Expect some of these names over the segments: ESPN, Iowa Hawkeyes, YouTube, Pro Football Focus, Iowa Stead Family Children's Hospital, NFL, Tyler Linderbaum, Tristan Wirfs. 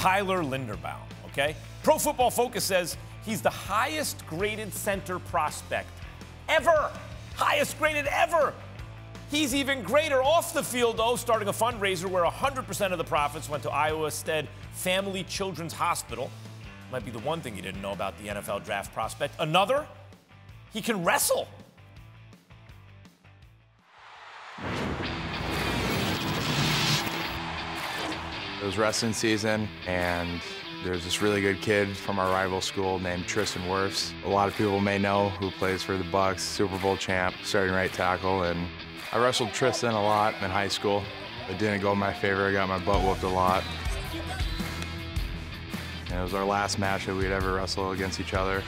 Tyler Linderbaum, okay? Pro Football Focus says he's the highest graded center prospect ever. Highest graded ever. He's even greater off the field, though, starting a fundraiser where 100% of the profits went to Iowa Stead Family Children's Hospital. Might be the one thing you didn't know about the NFL draft prospect. Another, he can wrestle. It was wrestling season, and there's this really good kid from our rival school named Tristan Wirfs. A lot of people may know, who plays for the Bucks, Super Bowl champ, starting right tackle, and I wrestled Tristan a lot in high school. It didn't go in my favor. I got my butt whooped a lot. And it was our last match that we'd ever wrestle against each other.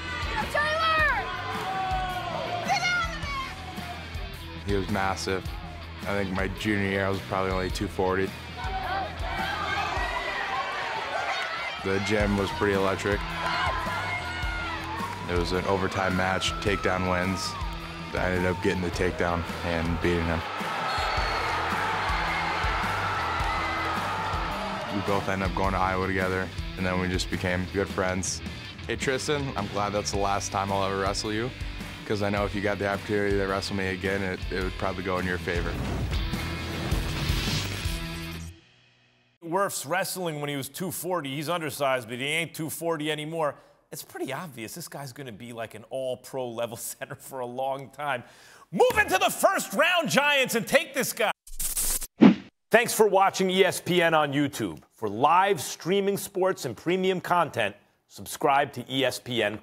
Tyler! Get out of there! He was massive. I think my junior year I was probably only 240. The gym was pretty electric. It was an overtime match, takedown wins. I ended up getting the takedown and beating him. We both ended up going to Iowa together, and then we just became good friends. Hey, Tristan, I'm glad that's the last time I'll ever wrestle you, because I know if you got the opportunity to wrestle me again, it would probably go in your favor. Wirfs wrestling when he was 240. He's undersized, but he ain't 240 anymore. It's pretty obvious this guy's going to be like an all-pro level center for a long time. Move into the first round, Giants, and take this guy. Thanks for watching ESPN on YouTube. For live streaming sports and premium content, subscribe to ESPN+.